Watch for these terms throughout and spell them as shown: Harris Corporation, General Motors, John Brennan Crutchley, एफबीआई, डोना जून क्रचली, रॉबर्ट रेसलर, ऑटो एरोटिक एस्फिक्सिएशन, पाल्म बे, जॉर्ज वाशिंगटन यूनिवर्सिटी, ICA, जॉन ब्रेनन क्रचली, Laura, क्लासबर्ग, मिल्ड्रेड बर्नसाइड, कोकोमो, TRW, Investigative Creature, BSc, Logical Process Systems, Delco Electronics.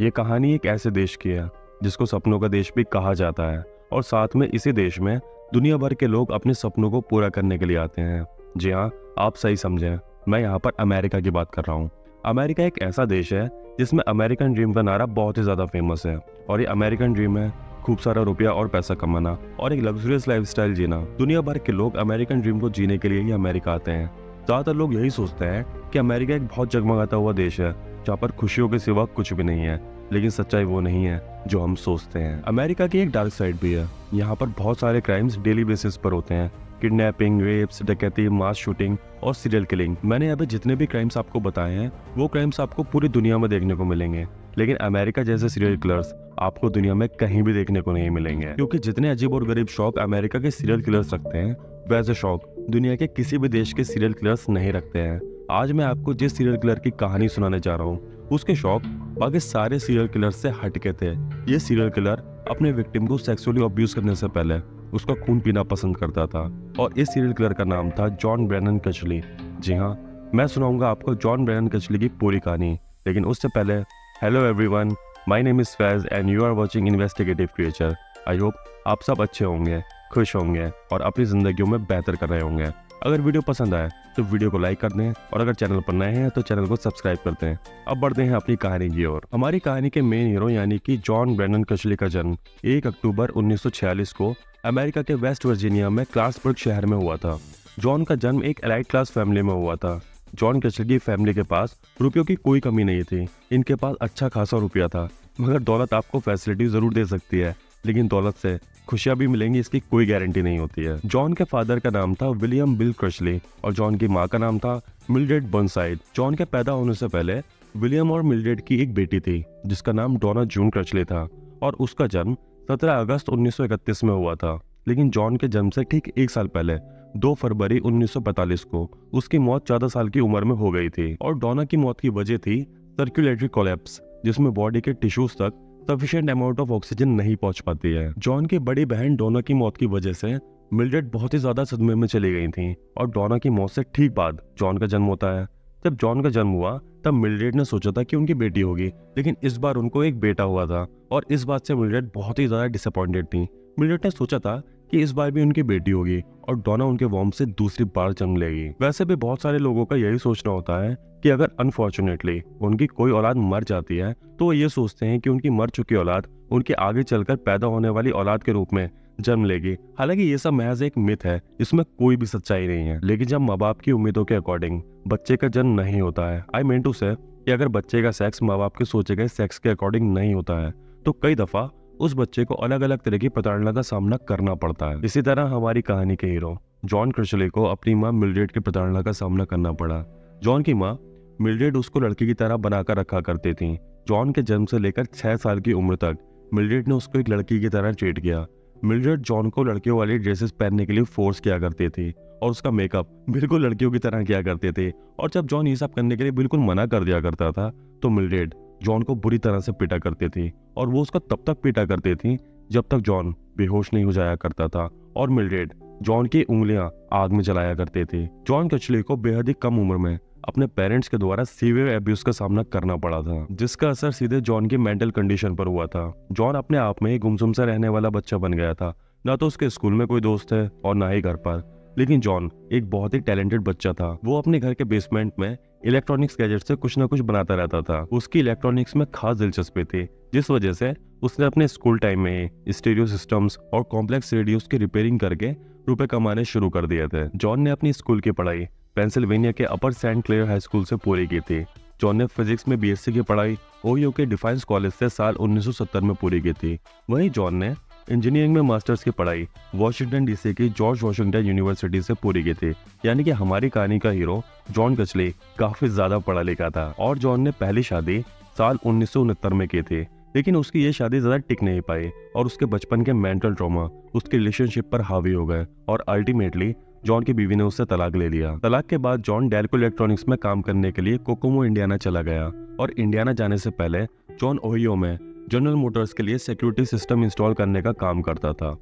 ये कहानी एक ऐसे देश की है जिसको सपनों का देश भी कहा जाता है, और साथ में इसी देश में दुनिया भर के लोग अपने सपनों को पूरा करने के लिए आते हैं। जी हाँ, आप सही समझें, मैं यहाँ पर अमेरिका की बात कर रहा हूँ। अमेरिका एक ऐसा देश है जिसमें अमेरिकन ड्रीम का नारा बहुत ही ज़्यादा फेमस है, और ये अमेरिकन ड्रीम है खूब सारा रुपया और पैसा कमाना और एक लग्जरियस लाइफस्टाइल जीना। दुनिया भर के लोग अमेरिकन ड्रीम को जीने के लिए ही अमेरिका आते हैं। ज़्यादातर लोग यही सोचते हैं कि अमेरिका एक बहुत जगमगाता हुआ देश है जहाँ पर खुशियों के सिवा कुछ भी नहीं है, लेकिन सच्चाई वो नहीं है जो हम सोचते हैं। अमेरिका की एक डार्क साइड भी है। यहाँ पर बहुत सारे क्राइम्स डेली बेसिस पर होते हैं, किडनैपिंग, रेप्स, डकैती, मास शूटिंग और सीरियल किलिंग। मैंने अभी जितने भी क्राइम्स आपको बताए हैं वो क्राइम्स आपको पूरी दुनिया में देखने को मिलेंगे, लेकिन अमेरिका जैसे सीरियल किलर्स आपको दुनिया में कहीं भी देखने को नहीं मिलेंगे, क्योंकि जितने अजीब और गरीब शौक अमेरिका के सीरियल किलर्स रखते हैं वैसे शौक दुनिया के किसी भी देश के सीरियल किलर्स नहीं रखते हैं। आज मैं आपको जिस सीरियल किलर की कहानी सुनाने जा रहा हूँ उसके शौक बाकी सारे सीरियल किलर्स से हटके थे। ये सीरियल किलर अपने विक्टिम को सेक्सुअली अब्यूज करने से पहले उसका खून पीना पसंद करता था, और इस सीरियल किलर का नाम था जॉन ब्रेनन क्रचली। जी हाँ, मैं सुनाऊंगा आपको जॉन ब्रेनन क्रचली की पूरी कहानी, लेकिन उससे पहले hello everyone, my name is Faiz and you are watching investigative creature. I hope आप सब अच्छे होंगे, खुश होंगे और अपनी जिंदगियों में बेहतर कर रहे होंगे। अगर वीडियो पसंद आए तो वीडियो को लाइक कर दें, और अगर चैनल पर नए हैं तो चैनल को सब्सक्राइब कर दें। अब बढ़ते हैं अपनी कहानी की ओर। हमारी कहानी के मेन हीरो यानी कि जॉन ब्रेनन क्रचली का जन्म 1 अक्टूबर 1946 को अमेरिका के वेस्ट वर्जीनिया में क्लासबर्ग शहर में हुआ था। जॉन का जन्म एक एलाइट क्लास फैमिली में हुआ था। जॉन क्रचली की फैमिली के पास रुपयों की कोई कमी नहीं थी। इनके पास अच्छा खासा रुपया था, मगर दौलत आपको फैसिलिटी जरूर दे सकती है, लेकिन दौलत से खुशियां भी मिलेंगी इसकी कोई गारंटी नहीं होती है। जॉन के फादर का नाम था विलियम बिल क्रचली और जॉन की माँ का नाम था मिल्ड्रेड बर्नसाइड। जॉन के पैदा होने से पहले विलियम और मिल्ड्रेड की एक बेटी थी जिसका नाम डोना जून क्रचली था, और उसका जन्म 17 अगस्त 1931 में हुआ था। लेकिन जॉन के जन्म से ठीक एक साल पहले 2 फरवरी 1945 को उसकी मौत 14 साल की उम्र में हो गई थी, और डोना की मौत की वजह थी सर्कुलेटरी कोलैप्स, जिसमें बॉडी के टिश्यूज तक सफिशिएंट अमाउंट ऑफ ऑक्सीजन नहीं पहुंच पाती है। जॉन की बड़ी बहन डोना की मौत की वजह से मिल्ड्रेड बहुत ही ज्यादा सदमे में चली गई थी, और डोना की मौत से ठीक बाद जॉन का जन्म होता है। जब जॉन का जन्म हुआ तब मिल्ड्रेड ने सोचा था कि उनकी बेटी होगी, लेकिन इस बार उनको एक बेटा हुआ था, और इस बात से मिल्ड्रेड बहुत ही ज्यादा डिसअपॉइंटेड थी। मिल्ड्रेड ने सोचा था कि इस बार भी उनकी बेटी होगी और डोना उनके वॉम्ब से दूसरी बार जन्म लेगी। वैसे भी बहुत सारे लोगों का यही सोचना होता है कि अगर अनफॉर्चुनेटली उनकी कोई औलाद मर जाती है तो वो ये सोचते हैं कि उनकी मर चुकी औलाद उनके आगे चलकर पैदा होने वाली औलाद के रूप में जन्म लेगी। हालांकि ये सब महज एक मिथ है, इसमें कोई भी सच्चाई नहीं है। लेकिन जब माँ बाप की उम्मीदों के अकॉर्डिंग बच्चे का जन्म नहीं होता है, आई मीन टू से कि अगर बच्चे का सेक्स माँ बाप के सोचे गए सेक्स के अकॉर्डिंग नहीं होता है, तो कई दफा उस बच्चे को अलग अलग तरह की प्रताड़ना का सामना करना पड़ता है। इसी तरह हमारी कहानी के हीरो जॉन क्रचली को अपनी माँ मिल्ड्रेड की प्रताड़ना का सामना करना पड़ा। जॉन की माँ मिल्ड्रेड उसको लड़की की तरह बनाकर रखा करती थी। जॉन के जन्म से लेकर 6 साल की उम्र तक मिल्ड्रेड ने उसको एक लड़की की तरह ट्रीट किया। मिल्ड्रेड जॉन को लड़कियों वाली ड्रेसेस पहनने के लिए फोर्स किया करती थी, और उसका मेकअप बिल्कुल लड़कियों की तरह किया करते थे, और जब जॉन ये सब करने के लिए बिल्कुल मना कर दिया करता था तो मिल्ड्रेड जॉन को बुरी तरह से पीटा करते थे, और वो उसका तब तक पीटा करते थे जब तक जॉन बेहोश नहीं हो जाया करता था, और मिल्ड्रेड जॉन की उंगलियां आग में जलाया करते थे। जॉन क्रचली को बेहद ही कम उम्र में अपने पेरेंट्स के द्वारा सीवियर एब्यूज का सामना करना पड़ा था, जिसका असर सीधे जॉन की मेंटल कंडीशन पर हुआ था। जॉन अपने आप में ही गुमसुम सा रहने वाला बच्चा बन गया था। ना तो उसके स्कूल में कोई दोस्त है और ना ही घर पर, लेकिन जॉन एक बहुत ही टैलेंटेड बच्चा था। वो अपने घर के बेसमेंट में इलेक्ट्रॉनिक्स गैजेट से कुछ ना कुछ बनाता रहता था। उसकी इलेक्ट्रॉनिक्स में खास दिलचस्पी थी, जिस वजह से उसने अपने स्कूल टाइम में ही स्टीरियो सिस्टम्स और कॉम्प्लेक्स रेडियोस की रिपेयरिंग करके रुपए कमाने शुरू कर दिए थे। जॉन ने अपनी स्कूल की पढ़ाई पेंसिल्वेनिया के अपर सेंट क्लेयर हाई स्कूल से पूरी की थी। जॉन ने फिजिक्स में BSc की पढ़ाई ओहियो के डिफेंस कॉलेज से साल 1970 में पूरी की थी। वहीं जॉन ने इंजीनियरिंग में मास्टर्स की पढ़ाई वाशिंगटन DC की जॉर्ज वाशिंगटन यूनिवर्सिटी से पूरी की थी। यानी कि हमारी कहानी का हीरो जॉन क्रचली काफी ज्यादा पढ़ा लिखा था, और जॉन ने पहली शादी साल 1969 में की थी। लेकिन उसकी ये शादी ज्यादा टिक नहीं पाई, और उसके बचपन के मेंटल ट्रॉमा उसके रिलेशनशिप पर हावी हो गए, और अल्टीमेटली जॉन की बीवी ने उससे तलाक ले लिया। तलाक के बाद जॉन डेल्को इलेक्ट्रॉनिक्स में काम करने के लिए कोकोमो इंडियाना चला गया, और इंडियाना जाने से पहले जॉन ओहियो में जनरल मोटर्स के लिए सिक्योरिटी सिस्टम इंस्टॉल करने का काम करता था।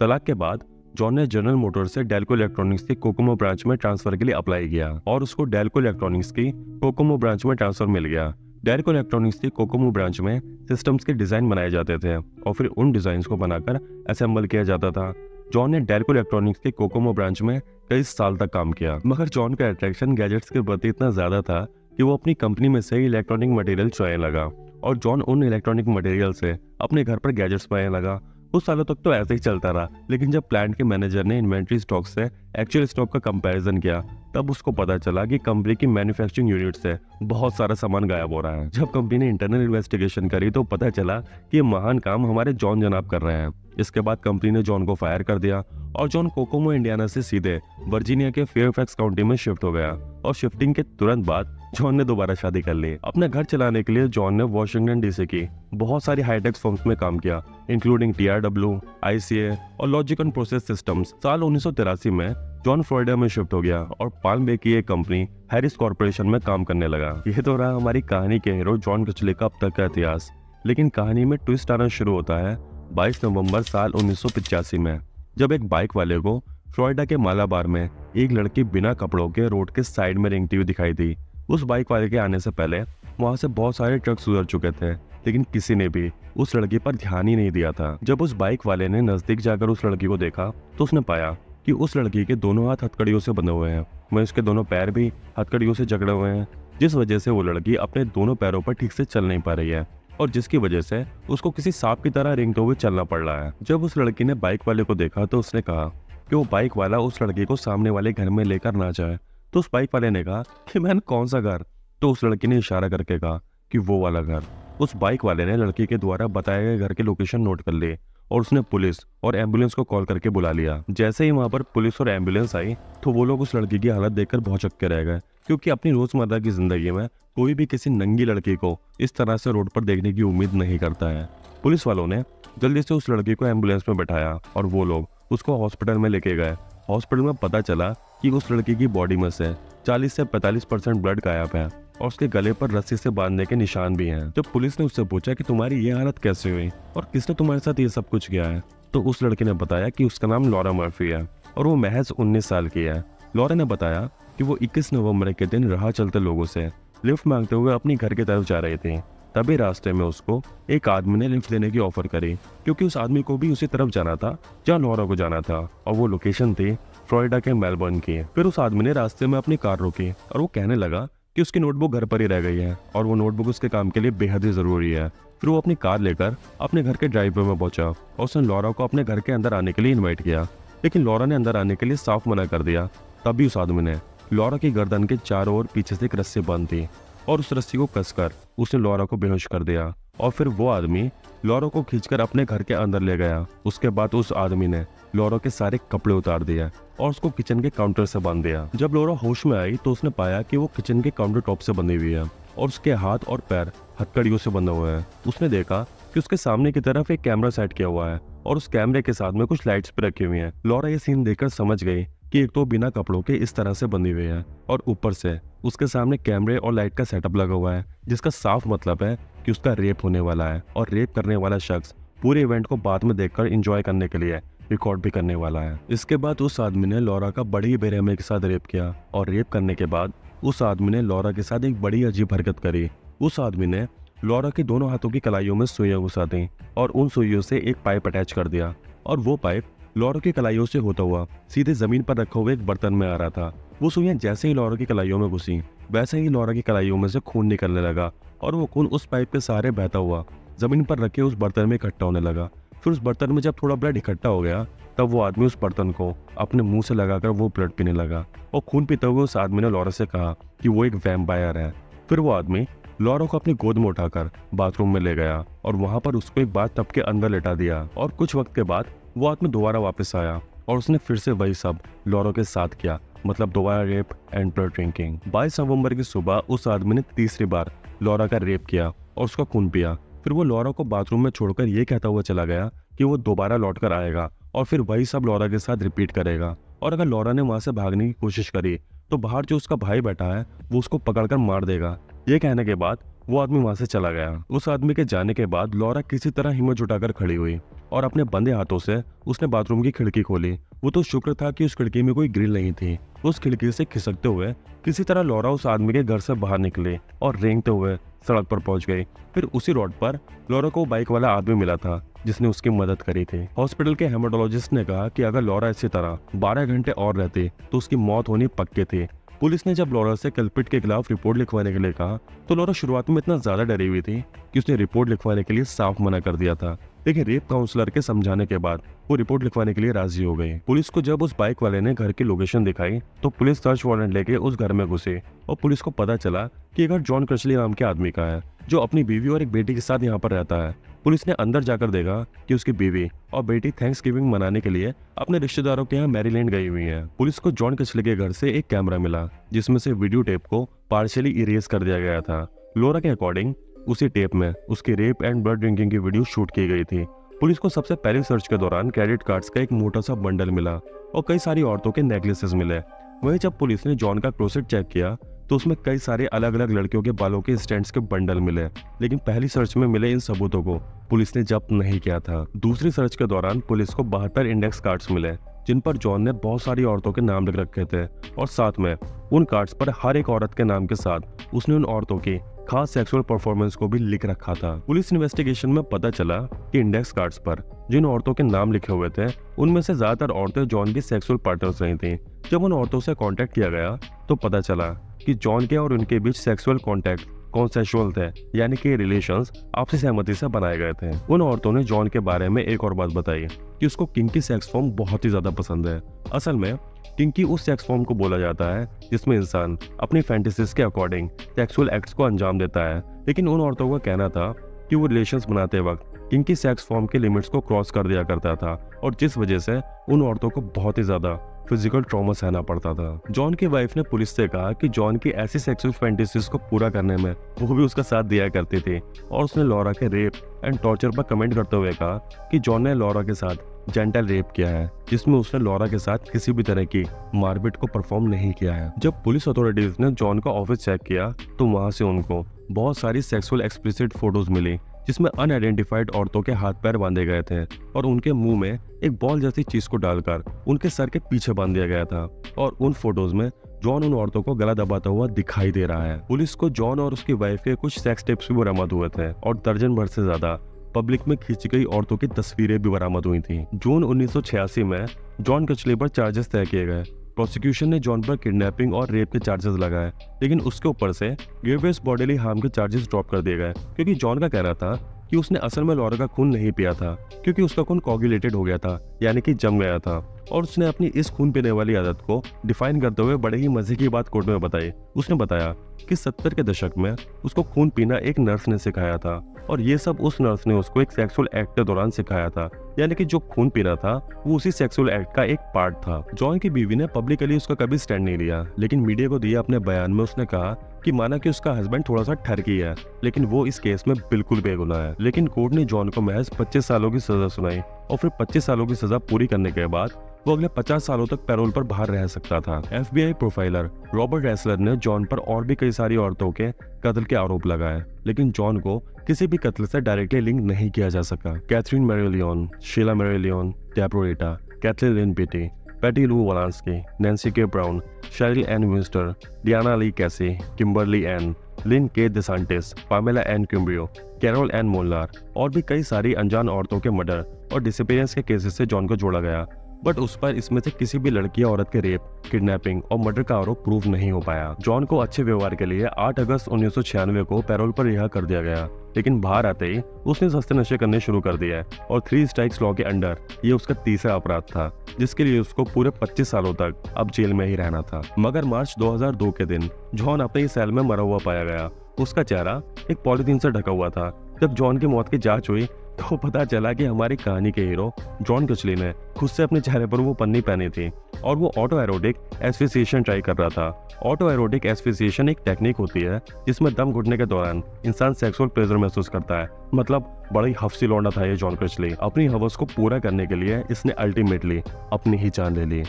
तलाक के बाद जॉन ने जनरल मोटर्स से डेल्को इलेक्ट्रॉनिक्स की कोकोमो ब्रांच में ट्रांसफर के लिए अप्लाई किया, और उसको डेल्को इलेक्ट्रॉनिक्स की कोकोमो ब्रांच में ट्रांसफर मिल गया। डेल्को इलेक्ट्रॉनिक्स के कोकोमो ब्रांच में सिस्टम्स के डिज़ाइन बनाए जाते थे और फिर उन डिज़ाइंस को बनाकर असेंबल किया जाता था। जॉन ने डेल्को इलेक्ट्रॉनिक्स के कोकोमो ब्रांच में कई साल तक काम किया, मगर जॉन का अट्रैक्शन गैजेट्स के प्रति इतना ज़्यादा था कि वो अपनी कंपनी में से ही इलेक्ट्रॉनिक मटेरियल चुनने लगा और जॉन उन इलेक्ट्रॉनिक मटेरियल से अपने घर पर गैजेट्स बनाने लगा। कुछ सालों तक तो ऐसे ही चलता रहा, लेकिन जब प्लांट के मैनेजर ने इन्वेंट्री स्टॉक से एक्चुअल स्टॉक का कंपैरिजन किया, तब उसको पता चला कि कंपनी की मैन्युफैक्चरिंग यूनिट से बहुत सारा सामान गायब हो रहा है। जब कंपनी ने इंटरनल इन्वेस्टिगेशन करी तो पता चला कि ये महान काम हमारे जॉन जनाब कर रहे हैं। इसके बाद कंपनी ने जॉन को फायर कर दिया और जॉन कोकोमो इंडियाना से सीधे वर्जीनिया के फेयरफैक्स काउंटी में शिफ्ट हो गया और शिफ्टिंग के तुरंत बाद जॉन ने दोबारा शादी कर ली। अपना घर चलाने के लिए जॉन ने वॉशिंगटन डीसी की बहुत सारी हाईटेक फर्म्स में काम किया, इंक्लूडिंग टीआरडब्ल्यू, आईसीए और लॉजिकल प्रोसेस सिस्टम्स। साल 1983 में जॉन फ्लोरिडा में शिफ्ट हो गया और पाल्म बे की एक कंपनी हैरिस कॉर्पोरेशन में काम करने लगा। यह तो रहा हमारी कहानी के हीरो जॉन क्रिचले का अब तक का इतिहास, लेकिन कहानी में ट्विस्ट आना शुरू होता है 22 नवंबर साल 1985 में, जब एक बाइक वाले को फ्लोरिडा के मालाबार में एक लड़की बिना कपड़ों के रोड के साइड में रेंगती हुई दिखाई दी। उस बाइक वाले के आने से पहले वहां से बहुत सारे ट्रक्स गुजर चुके थे, लेकिन किसी ने भी उस लड़की पर ध्यान ही नहीं दिया था। जब उस बाइक वाले ने नजदीक जाकर उस लड़की को देखा तो उसने पाया कि उस लड़की के दोनों हाथ हथकड़ियों से बंधे हुए हैं, वहीं उसके दोनों पैर भी हथकड़ियों से जकड़े हुए हैं, जिस वजह से वो लड़की अपने दोनों पैरों पर ठीक से चल नहीं पा रही है और जिसकी वजह से उसको किसी सांप की तरह रेंगते हुए चलना पड़ रहा है। जब उस लड़की ने बाइक वाले को देखा तो उसने कहा कि वो बाइक वाला उस लड़की को सामने वाले घर में लेकर ना जाए। तो उस बाइक वाले ने कहा कि मैंने कौन सा घर, तो उस लड़की ने इशारा करके कहा कि वो वाला घर। उस बाइक वाले ने लड़की के द्वारा बताए गए घर की लोकेशन नोट कर ली और उसने पुलिस और एम्बुलेंस को कॉल करके बुला लिया। जैसे ही वहाँ पर पुलिस और एम्बुलेंस आई तो वो लोग उस लड़की की हालत देखकर भौचक के रह गए, क्योंकि अपनी रोजमर्रा की जिंदगी में कोई भी किसी नंगी लड़की को इस तरह से रोड पर देखने की उम्मीद नहीं करता है। पुलिस वालों ने जल्दी से उस लड़की को एम्बुलेंस में बैठाया और वो लोग उसको हॉस्पिटल में लेके गए। हॉस्पिटल में पता चला कि उस लड़की की बॉडी में से 40 से 45% ब्लड गायब है और उसके गले पर रस्सी से बांधने के निशान भी हैं। जब पुलिस ने उससे पूछा कि तुम्हारी ये हालत कैसे हुई और किसने तुम्हारे साथ ये सब कुछ किया है, तो उस लड़की ने बताया कि उसका नाम लॉरा मर्फी है और वो महज 19 साल की है। लॉरा ने बताया कि वो 21 नवंबर के दिन राह चलते लोगों से लिफ्ट मांगते हुए अपनी घर की तरफ जा रही थी, तभी रास्ते में उसको एक आदमी ने लिफ्ट देने की ऑफर करी, क्योंकि उस आदमी को भी उसी तरफ जाना था जहाँ लॉरा को जाना था और वो लोकेशन थी फ्लोरिडा के मेलबर्न की। फिर उस आदमी ने रास्ते में अपनी कार रोकी और वो कहने लगा कि उसकी नोटबुक घर पर ही रह गई है और वो नोटबुक उसके काम के लिए बेहद ही ज़रूरी है। फिर वो अपनी कार लेकर अपने घर के ड्राइववे में पहुंचा और उसने लॉरा को अपने घर के अंदर आने के लिए इन्वाइट किया, लेकिन लॉरा ने अंदर आने के लिए साफ मना कर दिया। तभी उस आदमी ने लॉरा की गर्दन के चारों ओर पीछे से एक रस्सी बांध दी और उस रस्सी को कसकर उसने लॉरा को बेहोश कर दिया और फिर वो आदमी लॉरा को खींचकर अपने घर के अंदर ले गया। उसके बाद उस आदमी ने लॉरा के सारे कपड़े उतार दिए और उसको किचन के काउंटर से बांध दिया। जब लॉरा होश में आई तो उसने पाया कि वो किचन के काउंटर टॉप से बंधी हुई है और उसके हाथ और पैर हथकड़ियों से बंधे हुए हैं। उसने देखा कि उसके सामने की तरफ एक कैमरा सेट किया हुआ है और उस कैमरे के साथ में कुछ लाइट्स भी रखी हुई हैं। लॉरा ये सीन देखकर समझ गई कि एक तो बिना कपड़ों के इस तरह से बंधी हुई है और ऊपर से उसके सामने कैमरे और लाइट का सेटअप लगा हुआ है, जिसका साफ मतलब है कि उसका रेप होने वाला है और रेप करने वाला शख्स पूरे इवेंट को बाद में देखकर एंजॉय करने के लिए रिकॉर्ड भी करने वाला है। इसके बाद उस आदमी ने लॉरा का बड़ी बेरहमी के साथ रेप किया और रेप करने के बाद उस आदमी ने लॉरा के साथ एक बड़ी अजीब हरकत करी। उस आदमी ने लॉरा के दोनों हाथों की कलाइयों में सुइयां घुसा दी और उन सुइयों से एक पाइप अटैच कर दिया और वो पाइप लॉरा की कलाइयों से होता हुआ सीधे जमीन पर रखे हुए एक बर्तन में आ रहा था। वो सुइयां जैसे ही लॉरा की कलाइयों में घुसी, वैसे ही लॉरा की कलाइयों में से खून निकलने लगा और वो खून उस पाइप के सहारे बहता हुआ जमीन पर रखे उस बर्तन में इकट्ठा होने लगा। फिर उस बर्तन में जब थोड़ा ब्लड इकट्ठा हो गया, तब वो आदमी उस बर्तन को अपने मुंह से लगाकर वो ब्लड पीने लगा और खून पीते हुए उस आदमी ने लॉरा से कहा कि वो एक वैम्पायर है। फिर वो आदमी लॉरा को अपनी गोद में उठाकर बाथरूम में ले गया और वहां पर उसको एक बाथटब के अंदर लेटा दिया और कुछ वक्त के बाद वो आदमी दोबारा वापस आया और उसने फिर से वही सब लॉरा के साथ किया, मतलब दोबारा रेप एंड ब्लड ड्रिंकिंग। 22 नवंबर की सुबह उस आदमी ने तीसरी बार लॉरा का रेप किया और उसका खून पिया। फिर वो लॉरा को बाथरूम में छोड़कर ये कहता हुआ चला गया कि वो दोबारा लौट कर आएगा और फिर वही सब लॉरा के साथ रिपीट करेगा, और अगर लॉरा ने वहाँ से भागने की कोशिश करी तो बाहर जो उसका भाई बैठा है वो उसको पकड़कर मार देगा। ये कहने के बाद वो आदमी वहाँ से चला गया। उस आदमी के जाने के बाद लॉरा किसी तरह हिम्मत जुटाकर खड़ी हुई और अपने बंदे हाथों से उसने बाथरूम की खिड़की खोली। वो तो शुक्र था कि उस खिड़की में कोई ग्रिल नहीं थी। उस खिड़की से खिसकते हुए किसी तरह लॉरा उस आदमी के घर से बाहर निकले और रेंगते हुए सड़क पर पहुंच गई। फिर उसी रोड पर लॉरा को बाइक वाला आदमी मिला था जिसने उसकी मदद करी थी। हॉस्पिटल के हेमाटोलॉजिस्ट ने कहा कि अगर लॉरा इसी तरह 12 घंटे और रहते तो उसकी मौत होनी पक्की थी। पुलिस ने जब लॉरा से कल्पिट के खिलाफ रिपोर्ट लिखवाने के लिए कहा तो लॉरा शुरुआत में इतना ज्यादा डरी हुई थी कि उसने रिपोर्ट लिखवाने के लिए साफ मना कर दिया था, लेकिन रेप काउंसलर के समझाने के बाद वो रिपोर्ट लिखवाने के लिए राजी हो गई। पुलिस को जब उस बाइक वाले ने घर की लोकेशन दिखाई तो पुलिस सर्च वारंट लेके उस घर में घुसे और पुलिस को पता चला कि घर जॉन क्रचली नाम के आदमी का है जो अपनी बीवी और एक बेटी के साथ यहाँ पर रहता है। पुलिस ने अंदर जाकर देखा कि उसकी बीवी और बेटी थैंक्सगिविंग मनाने के लिए अपने रिश्तेदारों के यहाँ मैरीलैंड गई हुई है। पुलिस को जॉन क्रचली के घर से एक कैमरा मिला जिसमें से वीडियो टेप को पार्शियली इरेज कर दिया गया था। लॉरा के अकॉर्डिंग उसी टेप में उसकी रेप एंड ब्लड ड्रिंकिंग की वीडियो शूट की गई थी। पुलिस को सबसे पहले सर्च के दौरान क्रेडिट कार्ड्स का एक मोटा सा बंडल मिला और कई सारी औरतों के नेकलेसेस मिले। वहीं जब पुलिस ने जॉन का क्लोसेट चेक किया तो उसमें कई सारे अलग अलग लड़कियों के बालों के स्टैंड्स के बंडल मिले, लेकिन पहली सर्च में मिले इन सबूतों को पुलिस ने जब्त नहीं किया था। दूसरी सर्च के दौरान पुलिस को 72 इंडेक्स कार्ड्स मिले जिन पर जॉन ने बहुत सारी औरतों के नाम लिख रखे थे और साथ में उन कार्ड्स पर हर एक औरत के नाम के साथ उसने उन औरतों की खास सेक्सुअल परफॉर्मेंस को भी लिख रखा था। पुलिस इन्वेस्टिगेशन में पता चला कि इंडेक्स कार्ड्स पर जिन औरतों के नाम लिखे हुए थे उनमें से ज्यादातर औरतें जॉन की सेक्सुअल पार्टनर्स नहीं थीं। जब उन औरतों से कांटेक्ट किया गया तो पता चला कि जॉन के और उनके बीच सेक्सुअल कांटेक्ट कॉन्सेंसुअल थे, यानी कि रिलेशंस आपसी सहमति से बनाए गए थे। उन औरतों ने जॉन के बारे में एक और बात बताई कि उसको किंकी सेक्स फॉर्म बहुत ही ज्यादा पसंद है। असल में किंकी उस सेक्स फॉर्म को बोला जाता है जिसमें इंसान अपनी फैंटेसीज के अकॉर्डिंग सेक्सुअल एक्ट्स को अंजाम देता है, लेकिन उन औरतों का कहना था कि वो रिलेशंस बनाते वक्त किंकी सेक्स फॉर्म के लिमिट्स को क्रॉस कर दिया करता था और जिस वजह से उन औरतों को बहुत ही ज्यादा फिजिकल ट्रॉमा सहना पड़ता था। जॉन की वाइफ ने पुलिस से कहा कि जॉन की ऐसी सेक्सुअल फैंटेसीज को पूरा करने में वो भी उसका साथ दिया करती थी और उसने लॉरा के रेप एंड टॉर्चर पर कमेंट करते हुए कहा कि जॉन ने लॉरा के साथ जेंटल रेप किया है जिसमें उसने लॉरा के साथ किसी भी तरह की मारपीट को परफॉर्म नहीं किया है। जब पुलिस अथॉरिटीज ने जॉन का ऑफिस चेक किया तो वहाँ से उनको बहुत सारी सेक्सुअल एक्सप्लिसिट फोटोज मिली जिसमें अनआइडेंटिफाइड औरतों के हाथ पैर बांधे गए थे और उनके मुंह में एक बॉल जैसी चीज को डालकर उनके सर के पीछे बांध दिया गया था और उन फोटोज में जॉन उन औरतों को गला दबाता हुआ दिखाई दे रहा है। पुलिस को जॉन और उसकी वाइफ के कुछ सेक्स टेप्स भी बरामद हुए थे और दर्जन भर से ज्यादा पब्लिक में खींची गई औरतों की तस्वीरें भी बरामद हुई थी। जून 1986 में जॉन क्रचली पर चार्जेस तय किए गए। प्रोसिक्यूशन ने जॉन पर किडनैपिंग और रेप के चार्जेस लगाए, लेकिन उसके ऊपर से ग्रेवियस बॉडीली हार्म के चार्जेस ड्रॉप कर दिए गए क्योंकि जॉन का कहना था कि उसने असल में लॉरा का खून नहीं पिया था क्योंकि उसका खून कोगुलेटेड हो गया था, यानी कि जम गया था, और उसने अपनी इस खून पीने वाली आदत को डिफाइन करते हुए बड़े ही मजे की बात कोर्ट में बताई। उसने बताया कि 70 के दशक में उसको खून पीना एक नर्स ने सिखाया था और ये सब उस नर्स ने उसको एक सेक्सुअल एक्ट के दौरान सिखाया था, यानी कि जो खून पीना था वो उसी सेक्सुअल एक्ट का एक पार्ट था। जॉन की बीवी ने पब्लिकली उसका कभी स्टैंड नहीं लिया, लेकिन मीडिया को दिया अपने बयान में उसने कहा कि माना कि उसका हस्बैंड थोड़ा सा ठरकी है लेकिन वो इस केस में बिल्कुल बेगुनाह है। लेकिन कोर्ट ने जॉन को महज 25 सालों की सजा सुनाई और फिर 25 सालों की सजा पूरी करने के बाद वो अगले 50 सालों तक पैरोल पर बाहर रह सकता था। एफबीआई प्रोफाइलर रॉबर्ट रेसलर ने जॉन पर और भी कई सारी औरतों के कत्ल के आरोप लगाए, लेकिन जॉन को किसी भी कत्ल से डायरेक्टली लिंक नहीं किया जा सका। Catherine Merelian, Sheila Merelian, Taproretta, Kathleen Lynn Pitty, Patty Lou Walanski, Nancy के Brown, Cheryl Ann Winster, Diana Lee Casey, Kimberly Ann, Lynn के DeSantis, Pamela Ann Cumbrio, Carol Ann Mollar और भी कई सारी अनजान औरतों के मर्डर और डिसअपीयरेंस के केसेस से जॉन को जोड़ा गया, बट उस पर इसमें से किसी भी लड़की या औरत के रेप, किडनैपिंग और मर्डर का आरोप प्रूव नहीं हो पाया। जॉन को अच्छे व्यवहार के लिए 8 अगस्त 1996 को पैरोल पर रिहा कर दिया गया, लेकिन बाहर आते ही उसने सस्ते नशे करने शुरू कर दिए और 3 स्ट्राइक्स लॉ के अंडर ये उसका तीसरा अपराध था जिसके लिए उसको पूरे 25 सालों तक अब जेल में ही रहना था। मगर मार्च 2002 के दिन जॉन अपने सेल में मरा हुआ पाया गया। उसका चेहरा एक पॉलीथीन से ढका हुआ था। जब जॉन की मौत की जाँच हुई तो पता चला कि हमारी कहानी के हीरो जॉन क्रचली ने खुद से अपने चेहरे पर वो पन्नी पहनी थी और वो ऑटो एरोटिक एस्फिक्सिएशन ट्राई कर रहा था। ऑटो एरोटिक एस्फिक्सिएशन एक टेक्निक होती है जिसमें दम घुटने के दौरान इंसान सेक्सुअल प्लेजर महसूस करता है। मतलब बड़ा ही हफसी लौंडा था ये जॉन क्रचली। अपनी हवस को पूरा करने के लिए इसने अल्टीमेटली अपनी ही जान ले ली।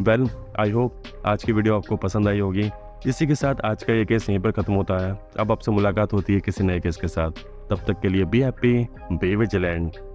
वेल, आई होप आज की वीडियो आपको पसंद आई होगी। इसी के साथ आज का ये केस यहीं पर खत्म होता है। अब आपसे मुलाकात होती है किसी नए केस के साथ। तब तक के लिए बी हैप्पी, बी विजिलेंट।